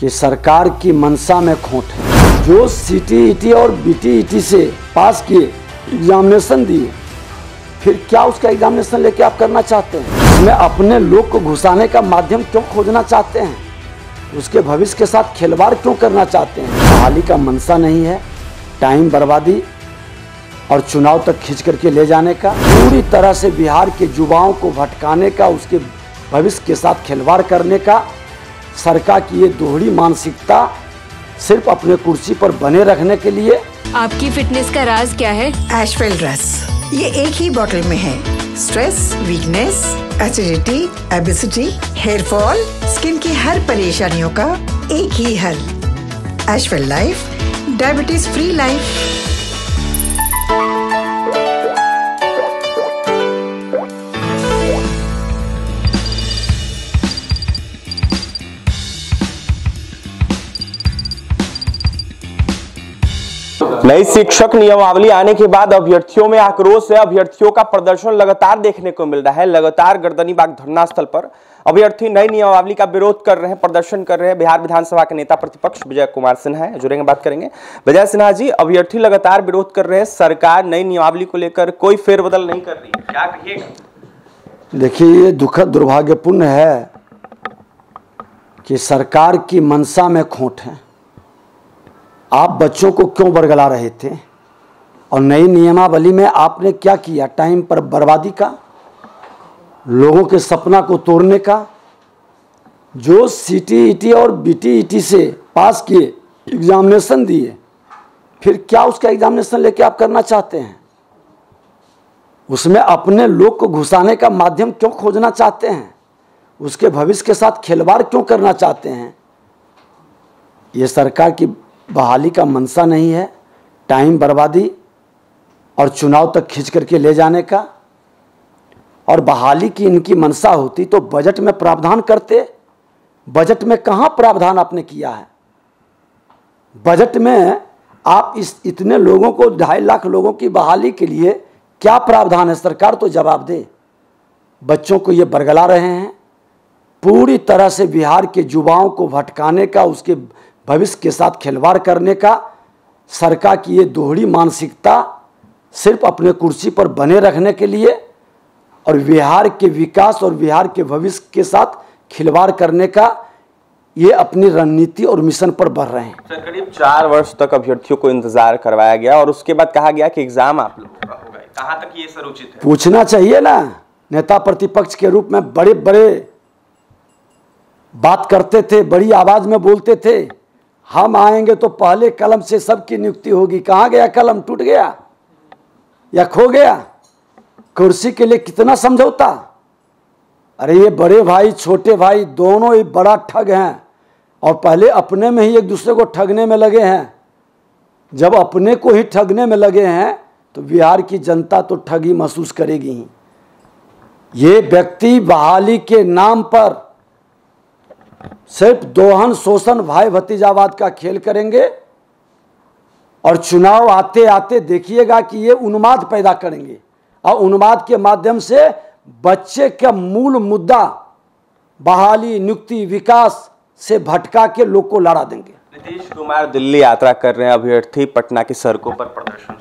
कि सरकार की मंशा में खोट है। जो सीटीईटी और बीटीईटी से पास किए, एग्जामिनेशन दिए, फिर क्या उसका एग्जामिनेशन लेके आप करना चाहते हैं? इसमें अपने लोग को घुसाने का माध्यम क्यों खोजना चाहते हैं? उसके भविष्य के साथ खिलवाड़ क्यों करना चाहते हैं? बहाली का मंशा नहीं है, टाइम बर्बादी और चुनाव तक खींच करके ले जाने का, पूरी तरह से बिहार के युवाओं को भटकाने का, उसके भविष्य के साथ खिलवाड़ करने का सरकार की ये दोहरी मानसिकता सिर्फ अपने कुर्सी पर बने रखने के लिए। आपकी फिटनेस का राज क्या है? एशफील्ड रस। ये एक ही बोतल में है। Stress, weakness, acidity, obesity, hair fall, skin की हर परेशानियों का एक ही हल। एशफील्ड लाइफ, डायबिटीज फ्री लाइफ। नई शिक्षक नियमावली आने के बाद अभ्यर्थियों में आक्रोश है। अभ्यर्थियों का प्रदर्शन लगातार देखने को मिल रहा है। लगातार गर्दनी बाग धरना स्थल पर अभ्यर्थी नई नियमावली का विरोध कर रहे हैं, प्रदर्शन कर रहे हैं। बिहार विधानसभा के नेता प्रतिपक्ष विजय कुमार सिन्हा है, जुड़ेंगे, बात करेंगे। विजय सिन्हा जी, अभ्यर्थी लगातार विरोध कर रहे हैं, सरकार नई नियमावली को लेकर कोई फेरबदल नहीं कर रही, क्या कहिएगा? देखिए, ये दुखद दुर्भाग्यपूर्ण है कि सरकार की मंशा में खोट है। आप बच्चों को क्यों बरगला रहे थे और नई नियमावली में आपने क्या किया? टाइम पर बर्बादी का, लोगों के सपना को तोड़ने का। जो सीटीईटी और बीटीईटी से पास किए, एग्जामिनेशन दिए, फिर क्या उसका एग्जामिनेशन लेके आप करना चाहते हैं? उसमें अपने लोग को घुसाने का माध्यम क्यों खोजना चाहते हैं? उसके भविष्य के साथ खिलवाड़ क्यों करना चाहते हैं? ये सरकार की बहाली का मंशा नहीं है, टाइम बर्बादी और चुनाव तक खींच करके ले जाने का। और बहाली की इनकी मंशा होती तो बजट में प्रावधान करते। बजट में कहाँ प्रावधान आपने किया है? बजट में आप इस इतने लोगों को, 2.5 लाख लोगों की बहाली के लिए क्या प्रावधान है? सरकार तो जवाब दे। बच्चों को ये बरगला रहे हैं, पूरी तरह से बिहार के युवाओं को भटकाने का, उसके भविष्य के साथ खिलवाड़ करने का सरकार की ये दोहरी मानसिकता सिर्फ अपने कुर्सी पर बने रखने के लिए और बिहार के विकास और बिहार के भविष्य के साथ खिलवाड़ करने का, ये अपनी रणनीति और मिशन पर बढ़ रहे हैं। करीब 4 वर्ष तक अभ्यर्थियों को इंतजार करवाया गया और उसके बाद कहा गया कि एग्जाम आप लोगों का होगा। कहाँ तक ये समुचित है? पूछना चाहिए ना। नेता प्रतिपक्ष के रूप में बड़े बड़े बात करते थे, बड़ी आवाज में बोलते थे, हम आएंगे तो पहले कलम से सबकी नियुक्ति होगी। कहाँ गया कलम? टूट गया या खो गया? कुर्सी के लिए कितना समझौता। अरे ये बड़े भाई छोटे भाई दोनों ही बड़ा ठग हैं और पहले अपने में ही एक दूसरे को ठगने में लगे हैं। जब अपने को ही ठगने में लगे हैं तो बिहार की जनता तो ठगी महसूस करेगी ही। ये व्यक्ति बहाली के नाम पर सिर्फ दोहन शोषण भाई भतीजावाद का खेल करेंगे और चुनाव आते आते देखिएगा कि ये उन्माद पैदा करेंगे और उन्माद के माध्यम से बच्चे का मूल मुद्दा बहाली, नियुक्ति, विकास से भटका के लोग को लड़ा देंगे। नीतीश कुमार दिल्ली यात्रा कर रहे हैं, अभ्यर्थी पटना की सड़कों पर प्रदर्शन।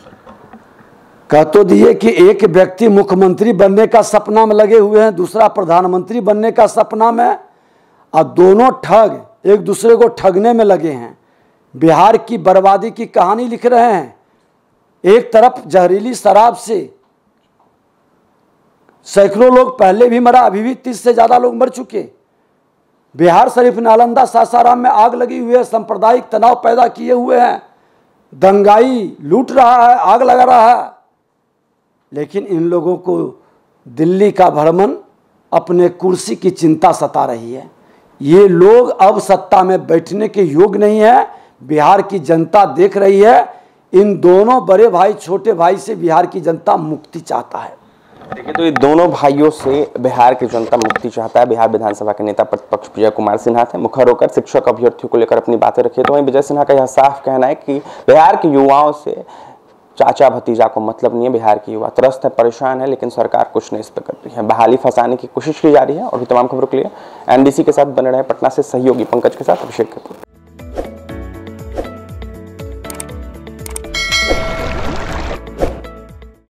कह तो दिए कि एक व्यक्ति मुख्यमंत्री बनने का सपना में लगे हुए हैं, दूसरा प्रधानमंत्री बनने का सपना में, और दोनों ठग एक दूसरे को ठगने में लगे हैं। बिहार की बर्बादी की कहानी लिख रहे हैं। एक तरफ जहरीली शराब से सैकड़ों लोग पहले भी मरा, अभी भी 30 से ज़्यादा लोग मर चुके। बिहार शरीफ, नालंदा, सासाराम में आग लगी हुई है। सांप्रदायिक तनाव पैदा किए हुए हैं। दंगाई लूट रहा है, आग लगा रहा है। लेकिन इन लोगों को दिल्ली का भ्रमण, अपने कुर्सी की चिंता सता रही है। ये लोग अब सत्ता में बैठने के योग्य नहीं है। बिहार की जनता देख रही है। इन दोनों बड़े भाई छोटे भाई से बिहार की जनता मुक्ति चाहता है। देखिए, तो ये दोनों भाइयों से बिहार की जनता मुक्ति चाहता है। बिहार विधानसभा के नेता प्रतिपक्ष विजय कुमार सिन्हा थे, मुखर होकर शिक्षक अभ्यर्थियों को लेकर अपनी बातें रखी। तो वहीं विजय सिन्हा का यह साफ कहना है कि बिहार के युवाओं से चाचा भतीजा को मतलब नहीं है। बिहार की युवा त्रस्त है, परेशान है, लेकिन सरकार कुछ नहीं इस पर कर रही है। बहाली फंसाने की कोशिश की जा रही है। और भी तमाम खबरों के लिए एनडीसी के साथ बने रहे। पटना से सहयोगी पंकज के साथ अभिषेक कपूर।